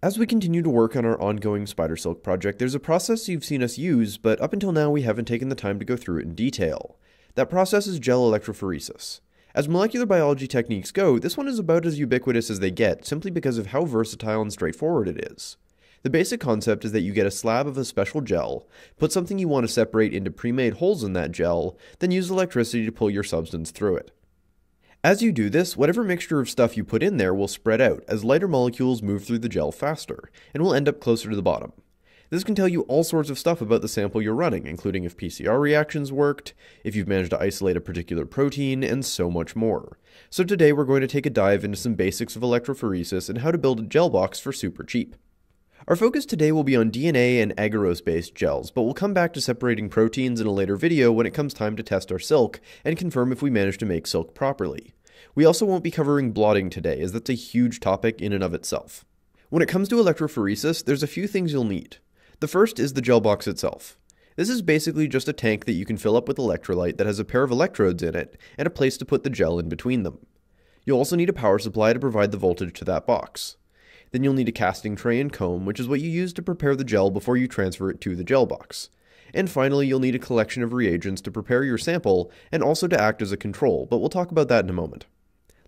As we continue to work on our ongoing spider silk project, there's a process you've seen us use, but up until now we haven't taken the time to go through it in detail. That process is gel electrophoresis. As molecular biology techniques go, this one is about as ubiquitous as they get, simply because of how versatile and straightforward it is. The basic concept is that you get a slab of a special gel, put something you want to separate into pre-made holes in that gel, then use electricity to pull your substance through it. As you do this, whatever mixture of stuff you put in there will spread out as lighter molecules move through the gel faster, and will end up closer to the bottom. This can tell you all sorts of stuff about the sample you're running, including if PCR reactions worked, if you've managed to isolate a particular protein, and so much more. So today we're going to take a dive into some basics of electrophoresis and how to build a gel box for super cheap. Our focus today will be on DNA and agarose-based gels, but we'll come back to separating proteins in a later video when it comes time to test our silk and confirm if we managed to make silk properly. We also won't be covering blotting today, as that's a huge topic in and of itself. When it comes to electrophoresis, there's a few things you'll need. The first is the gel box itself. This is basically just a tank that you can fill up with electrolyte that has a pair of electrodes in it and a place to put the gel in between them. You'll also need a power supply to provide the voltage to that box. Then you'll need a casting tray and comb, which is what you use to prepare the gel before you transfer it to the gel box. And finally, you'll need a collection of reagents to prepare your sample and also to act as a control, but we'll talk about that in a moment.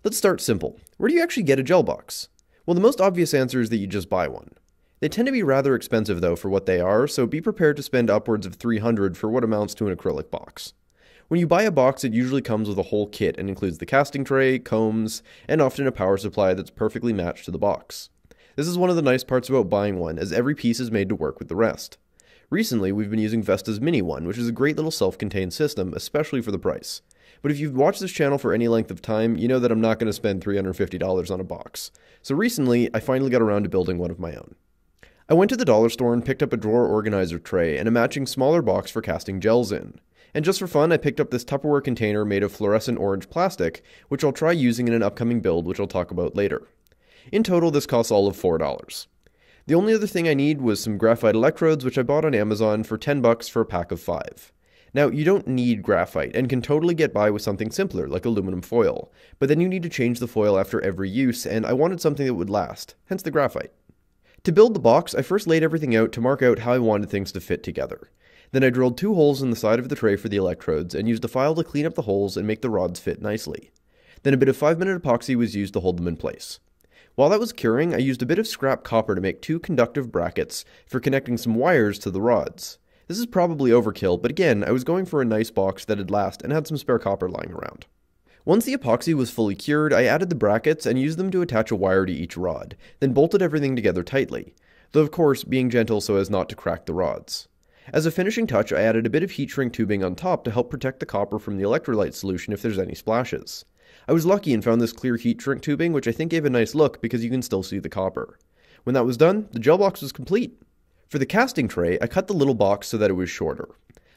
Let's start simple. Where do you actually get a gel box? Well, the most obvious answer is that you just buy one. They tend to be rather expensive though for what they are, so be prepared to spend upwards of $300 for what amounts to an acrylic box. When you buy a box, it usually comes with a whole kit and includes the casting tray, combs, and often a power supply that's perfectly matched to the box. This is one of the nice parts about buying one, as every piece is made to work with the rest. Recently, we've been using Vesta's mini one, which is a great little self-contained system, especially for the price. But if you've watched this channel for any length of time, you know that I'm not going to spend $350 on a box. So recently, I finally got around to building one of my own. I went to the dollar store and picked up a drawer organizer tray and a matching smaller box for casting gels in. And just for fun, I picked up this Tupperware container made of fluorescent orange plastic, which I'll try using in an upcoming build, which I'll talk about later. In total, this costs all of $4. The only other thing I need was some graphite electrodes, which I bought on Amazon for $10 for a pack of 5. Now, you don't need graphite, and can totally get by with something simpler, like aluminum foil, but then you need to change the foil after every use, and I wanted something that would last, hence the graphite. To build the box, I first laid everything out to mark out how I wanted things to fit together. Then I drilled 2 holes in the side of the tray for the electrodes, and used a file to clean up the holes and make the rods fit nicely. Then a bit of 5-minute epoxy was used to hold them in place. While that was curing, I used a bit of scrap copper to make 2 conductive brackets for connecting some wires to the rods. This is probably overkill, but again, I was going for a nice box that'd last and had some spare copper lying around. Once the epoxy was fully cured, I added the brackets and used them to attach a wire to each rod, then bolted everything together tightly, though of course being gentle so as not to crack the rods. As a finishing touch, I added a bit of heat shrink tubing on top to help protect the copper from the electrolyte solution if there's any splashes. I was lucky and found this clear heat shrink tubing, which I think gave a nice look because you can still see the copper. When that was done, the gel box was complete. For the casting tray, I cut the little box so that it was shorter.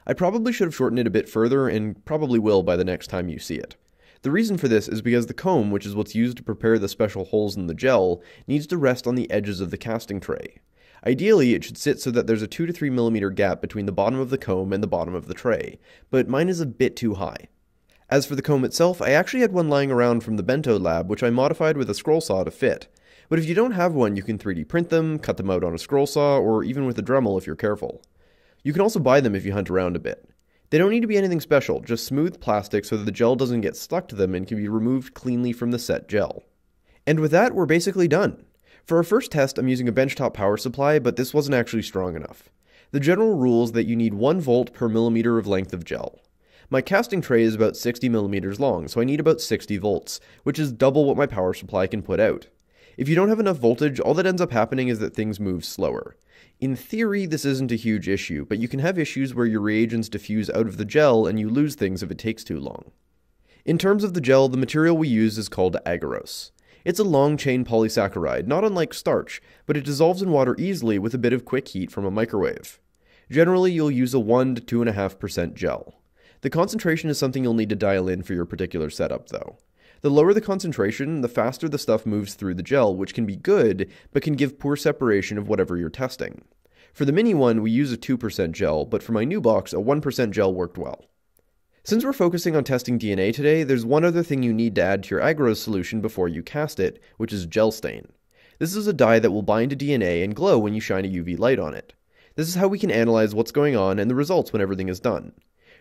I probably should have shortened it a bit further, and probably will by the next time you see it. The reason for this is because the comb, which is what's used to prepare the special holes in the gel, needs to rest on the edges of the casting tray. Ideally, it should sit so that there's a 2 to 3 mm gap between the bottom of the comb and the bottom of the tray, but mine is a bit too high. As for the comb itself, I actually had one lying around from the Bento lab, which I modified with a scroll saw to fit. But if you don't have one, you can 3D print them, cut them out on a scroll saw, or even with a Dremel if you're careful. You can also buy them if you hunt around a bit. They don't need to be anything special, just smooth plastic so that the gel doesn't get stuck to them and can be removed cleanly from the set gel. And with that, we're basically done. For our first test, I'm using a benchtop power supply, but this wasn't actually strong enough. The general rule is that you need 1 volt per millimeter of length of gel. My casting tray is about 60 millimeters long, so I need about 60 volts, which is double what my power supply can put out. If you don't have enough voltage, all that ends up happening is that things move slower. In theory, this isn't a huge issue, but you can have issues where your reagents diffuse out of the gel and you lose things if it takes too long. In terms of the gel, the material we use is called agarose. It's a long-chain polysaccharide, not unlike starch, but it dissolves in water easily with a bit of quick heat from a microwave. Generally, you'll use a 1 to 2.5% gel. The concentration is something you'll need to dial in for your particular setup, though. The lower the concentration, the faster the stuff moves through the gel, which can be good, but can give poor separation of whatever you're testing. For the mini one, we use a 2% gel, but for my new box, a 1% gel worked well. Since we're focusing on testing DNA today, there's one other thing you need to add to your agarose solution before you cast it, which is gel stain. This is a dye that will bind to DNA and glow when you shine a UV light on it. This is how we can analyze what's going on and the results when everything is done.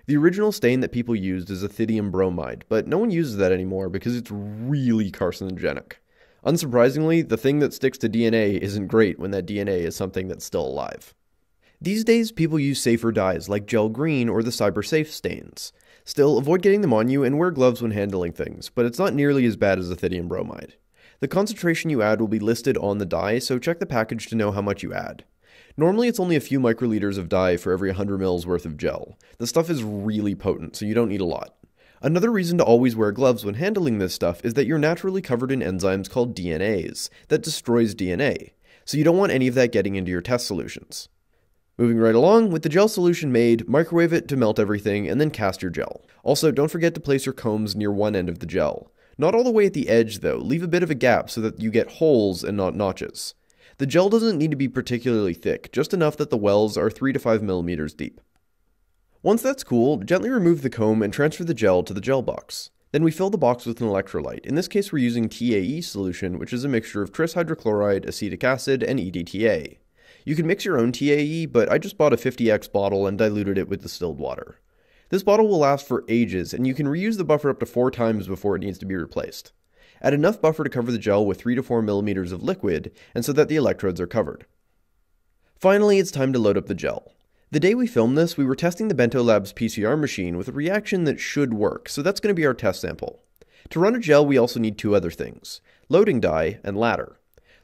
The original stain that people used is ethidium bromide, but no one uses that anymore because it's really carcinogenic. Unsurprisingly, the thing that sticks to DNA isn't great when that DNA is something that's still alive. These days, people use safer dyes like Gel Green or the Cyber Safe stains. Still, avoid getting them on you and wear gloves when handling things, but it's not nearly as bad as ethidium bromide. The concentration you add will be listed on the dye, so check the package to know how much you add. Normally it's only a few microliters of dye for every 100 mils worth of gel. The stuff is really potent, so you don't need a lot. Another reason to always wear gloves when handling this stuff is that you're naturally covered in enzymes called DNases that destroys DNA, so you don't want any of that getting into your test solutions. Moving right along, with the gel solution made, microwave it to melt everything and then cast your gel. Also, don't forget to place your combs near one end of the gel. Not all the way at the edge though, leave a bit of a gap so that you get holes and not notches. The gel doesn't need to be particularly thick, just enough that the wells are 3 to 5 millimeters deep. Once that's cool, gently remove the comb and transfer the gel to the gel box. Then we fill the box with an electrolyte. In this case we're using TAE solution, which is a mixture of tris hydrochloride, acetic acid, and EDTA. You can mix your own TAE, but I just bought a 50x bottle and diluted it with distilled water. This bottle will last for ages, and you can reuse the buffer up to 4 times before it needs to be replaced. Add enough buffer to cover the gel with 3 to 4 millimeters of liquid, and so that the electrodes are covered. Finally, it's time to load up the gel. The day we filmed this, we were testing the Bento Lab's PCR machine with a reaction that should work, so that's going to be our test sample. To run a gel, we also need 2 other things, loading dye and ladder.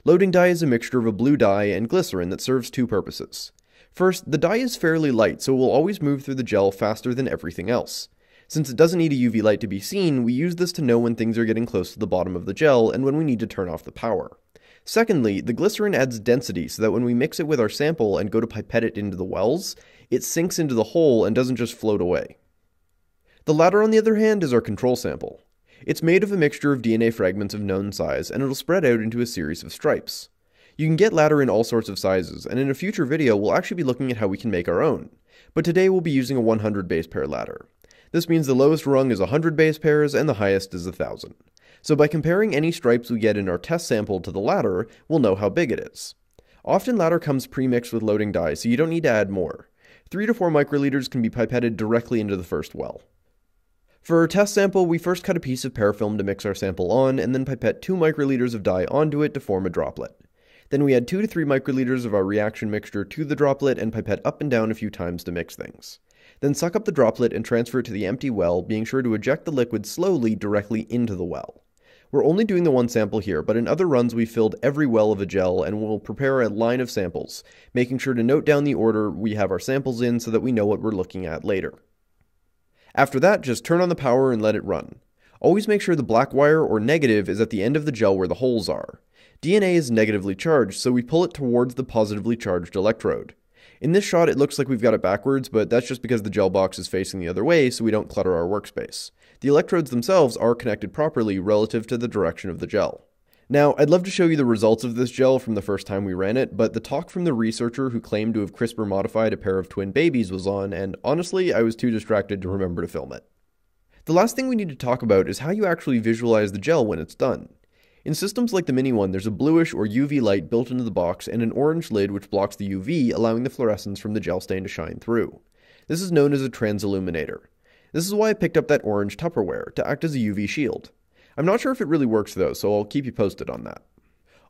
Loading dye is a mixture of a blue dye and glycerin that serves 2 purposes. First, the dye is fairly light, so it will always move through the gel faster than everything else. Since it doesn't need a UV light to be seen, we use this to know when things are getting close to the bottom of the gel and when we need to turn off the power. Secondly, the glycerin adds density so that when we mix it with our sample and go to pipette it into the wells, it sinks into the hole and doesn't just float away. The ladder, on the other hand, is our control sample. It's made of a mixture of DNA fragments of known size, and it'll spread out into a series of stripes. You can get ladder in all sorts of sizes, and in a future video we'll actually be looking at how we can make our own, but today we'll be using a 100 base pair ladder. This means the lowest rung is 100 base pairs and the highest is 1,000. So by comparing any stripes we get in our test sample to the ladder, we'll know how big it is. Often ladder comes pre-mixed with loading dye, so you don't need to add more. 3 to 4 microliters can be pipetted directly into the first well. For our test sample, we first cut a piece of parafilm to mix our sample on, and then pipette 2 microliters of dye onto it to form a droplet. Then we add 2 to 3 microliters of our reaction mixture to the droplet and pipette up and down a few times to mix things. Then suck up the droplet and transfer it to the empty well, being sure to eject the liquid slowly directly into the well. We're only doing the 1 sample here, but in other runs we filled every well of a gel and we'll prepare a line of samples, making sure to note down the order we have our samples in so that we know what we're looking at later. After that, just turn on the power and let it run. Always make sure the black wire or negative is at the end of the gel where the holes are. DNA is negatively charged, so we pull it towards the positively charged electrode. In this shot, it looks like we've got it backwards, but that's just because the gel box is facing the other way so we don't clutter our workspace. The electrodes themselves are connected properly relative to the direction of the gel. Now, I'd love to show you the results of this gel from the first time we ran it, but the talk from the researcher who claimed to have CRISPR modified a pair of twin babies was on, and honestly, I was too distracted to remember to film it. The last thing we need to talk about is how you actually visualize the gel when it's done. In systems like the mini one, there's a bluish or UV light built into the box and an orange lid which blocks the UV, allowing the fluorescence from the gel stain to shine through. This is known as a transilluminator. This is why I picked up that orange Tupperware, to act as a UV shield. I'm not sure if it really works though, so I'll keep you posted on that.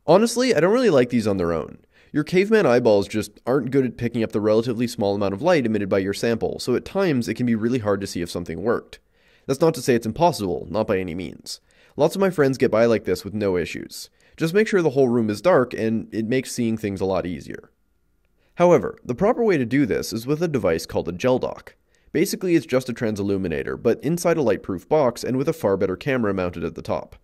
Honestly, I don't really like these on their own. Your caveman eyeballs just aren't good at picking up the relatively small amount of light emitted by your sample, so at times it can be really hard to see if something worked. That's not to say it's impossible, not by any means. Lots of my friends get by like this with no issues. Just make sure the whole room is dark and it makes seeing things a lot easier. However, the proper way to do this is with a device called a GelDoc. Basically it's just a transilluminator, but inside a lightproof box and with a far better camera mounted at the top.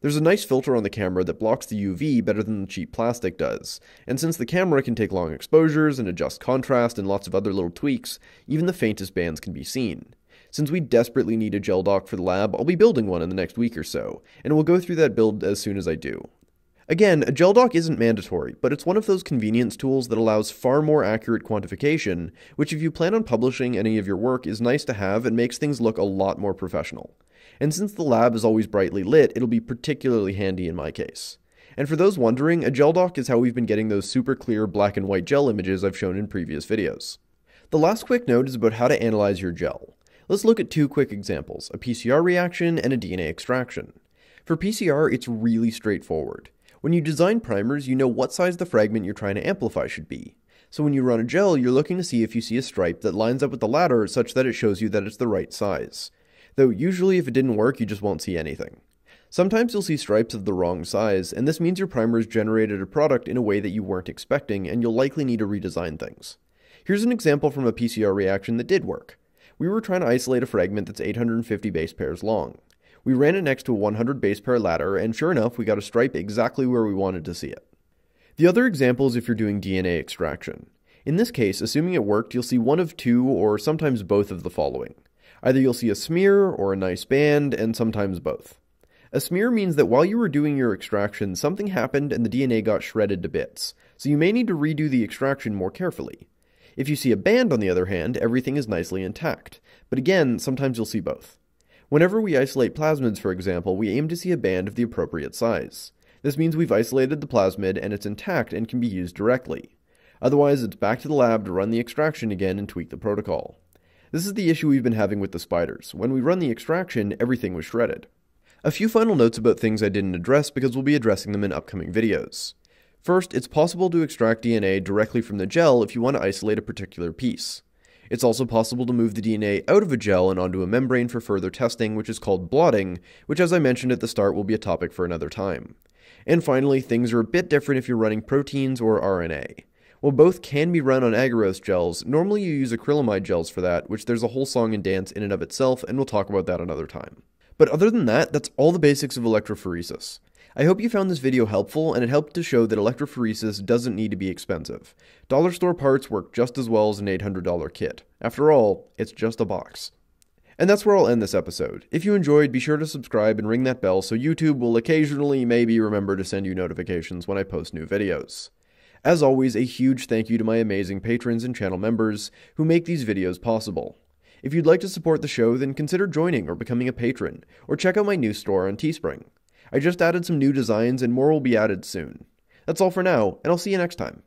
There's a nice filter on the camera that blocks the UV better than the cheap plastic does, and since the camera can take long exposures and adjust contrast and lots of other little tweaks, even the faintest bands can be seen. Since we desperately need a GelDoc for the lab, I'll be building one in the next week or so, and we'll go through that build as soon as I do. Again, a GelDoc isn't mandatory, but it's one of those convenience tools that allows far more accurate quantification, which if you plan on publishing any of your work is nice to have and makes things look a lot more professional. And since the lab is always brightly lit, it'll be particularly handy in my case. And for those wondering, a GelDoc is how we've been getting those super clear black and white gel images I've shown in previous videos. The last quick note is about how to analyze your gel. Let's look at two quick examples, a PCR reaction and a DNA extraction. For PCR, it's really straightforward. When you design primers, you know what size the fragment you're trying to amplify should be. So when you run a gel, you're looking to see if you see a stripe that lines up with the latter such that it shows you that it's the right size. Though usually if it didn't work, you just won't see anything. Sometimes you'll see stripes of the wrong size, and this means your primers generated a product in a way that you weren't expecting, and you'll likely need to redesign things. Here's an example from a PCR reaction that did work. We were trying to isolate a fragment that's 850 base pairs long. We ran it next to a 100 base pair ladder, and sure enough, we got a stripe exactly where we wanted to see it. The other example is if you're doing DNA extraction. In this case, assuming it worked, you'll see one of two or sometimes both of the following. Either you'll see a smear or a nice band, and sometimes both. A smear means that while you were doing your extraction, something happened and the DNA got shredded to bits, so you may need to redo the extraction more carefully. If you see a band, on the other hand, everything is nicely intact, but again, sometimes you'll see both. Whenever we isolate plasmids, for example, we aim to see a band of the appropriate size. This means we've isolated the plasmid and it's intact and can be used directly. Otherwise, it's back to the lab to run the extraction again and tweak the protocol. This is the issue we've been having with the spiders. When we run the extraction, everything was shredded. A few final notes about things I didn't address because we'll be addressing them in upcoming videos. First, it's possible to extract DNA directly from the gel if you want to isolate a particular piece. It's also possible to move the DNA out of a gel and onto a membrane for further testing, which is called blotting, which, as I mentioned at the start, will be a topic for another time. And finally, things are a bit different if you're running proteins or RNA. While both can be run on agarose gels, normally you use acrylamide gels for that, which there's a whole song and dance in and of itself, and we'll talk about that another time. But other than that, that's all the basics of electrophoresis. I hope you found this video helpful, and it helped to show that electrophoresis doesn't need to be expensive. Dollar store parts work just as well as an $800 kit. After all, it's just a box. And that's where I'll end this episode. If you enjoyed, be sure to subscribe and ring that bell so YouTube will occasionally maybe remember to send you notifications when I post new videos. As always, a huge thank you to my amazing patrons and channel members who make these videos possible. If you'd like to support the show, then consider joining or becoming a patron, or check out my new store on Teespring. I just added some new designs and more will be added soon. That's all for now, and I'll see you next time.